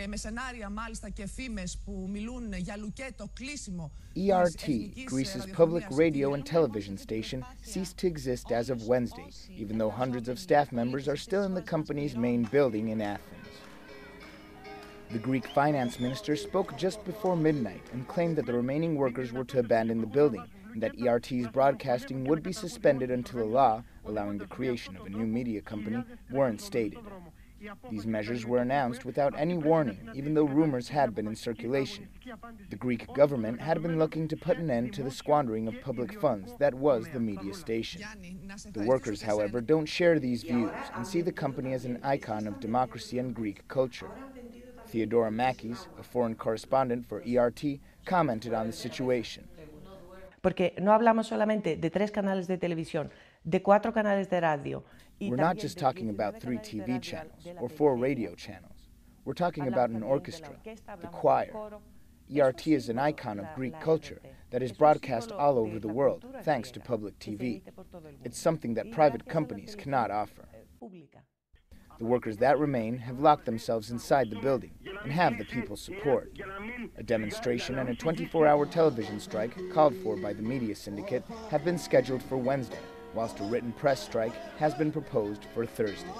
και με σενάρια μάλιστα και φήμες που μιλούν για λουκέτο κλείσιμο. ERT, Greece's public radio and television station, ceased to exist as of Wednesday, even though hundreds of staff members are still in the company's main building in Athens. The Greek finance minister spoke just before midnight and claimed that the remaining workers were to abandon the building and that ERT's broadcasting would be suspended until a law allowing the creation of a new media company weren't stated. These measures were announced without any warning, even though rumors had been in circulation. The Greek government had been looking to put an end to the squandering of public funds that was the media station. The workers, however, don't share these views and see the company as an icon of democracy and Greek culture. Theodora Makis, a foreign correspondent for ERT, commented on the situation. Porque no hablamos solamente de 3 canales de televisión, de 4 canales de radio. We're not just talking about 3 TV channels or 4 radio channels. We're talking about an orchestra, the choir. ERT is an icon of Greek culture that is broadcast all over the world, thanks to public TV. It's something that private companies cannot offer. The workers that remain have locked themselves inside the building and have the people's support. A demonstration and a 24-hour television strike called for by the media syndicate have been scheduled for Wednesday, whilst a written press strike has been proposed for Thursday.